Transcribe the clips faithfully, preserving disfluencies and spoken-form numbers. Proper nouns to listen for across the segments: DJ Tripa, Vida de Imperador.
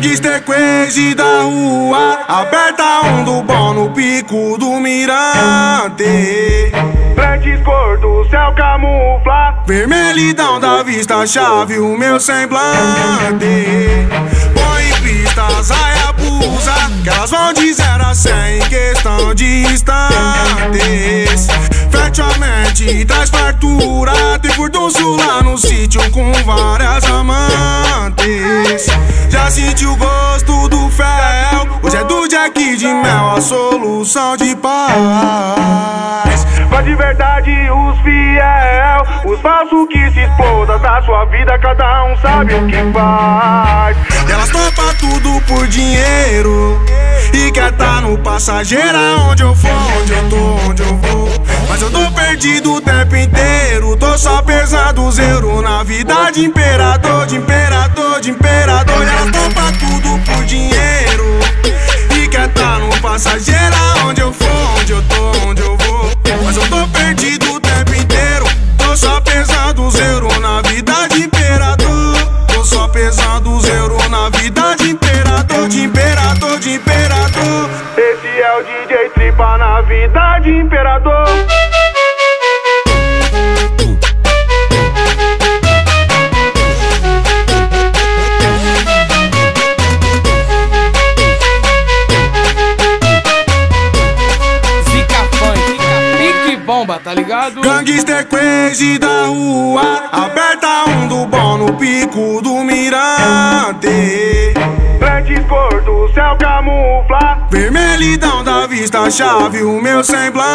Gangster crazy da rua, aperta um do bom no pico do mirante. Brandes cor do céu camufla, vermelhidão da vista, chave o meu semblante. Põe em pista, sai abusa, que elas vão de zero a cem em questão de instantes. Fecha a mente, traz fartura, tem furdúncio lá no sítio com várias amantes. Já senti o gosto do fel, hoje é do Jack de mel, a solução de paz. Vai de verdade os fiel, os falsos que se explodam da sua vida, cada um sabe o que faz. Elas topam tudo por dinheiro e quer tá no passageiro, onde eu for, onde eu tô, onde eu vou. Mas eu tô perdido o tempo inteiro, tô só pesado zero na vida de imperador, de imperador, de imperador. Ela compra tudo por dinheiro e quer tá no passageiro, onde eu for, onde eu tô, onde eu vou. Mas eu tô perdido o tempo inteiro, tô só pesado zero na vida de imperador, tô só pesado zero na vida de imperador, de imperador, de imperador. Esse é o D J Tripa na vida de imperador. Bomba, tá ligado? Gangster crazy da rua, aperta um do bom no pico do mirante. Brandes cor do céu camufla, vermelhidão da vista, chave o meu semblante.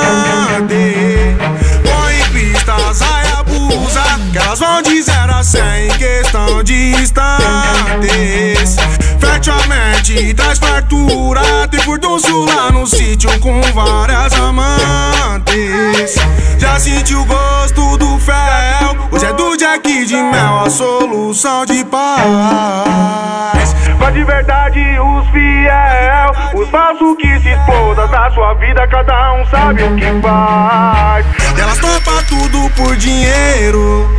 Põe em pista, sai abusa, que elas vão de zero a cem em questão de instantes. Fecha a mente, traz fartura, tem furdúncio lá no sítio com várias amantes. Já senti o gosto do fel, hoje é do Jack de mel, a solução de paz. Vai de verdade os fiel, os falsos que se explodam da sua vida, cada um sabe o que faz. Elas topam tudo por dinheiro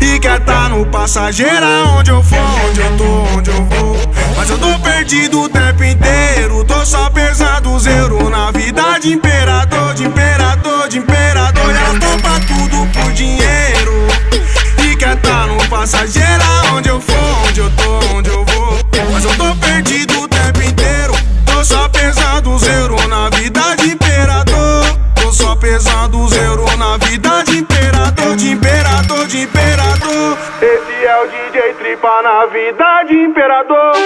e quer tá no passageiro, onde eu for, onde eu tô, onde eu vou. Mas eu tô perdido o tempo inteiro, tô só pesado zero na vida de imperador, de imperador, de imperador. Ela topa tudo por dinheiro e quer tá no passageiro, onde eu for, onde eu tô, onde eu vou. Mas eu tô perdido o tempo inteiro, tô só pesado zero na vida de imperador, tô só pesado zero na vida de imperador, de imperador, de imperador. Esse é o D J Tripa na vida de imperador.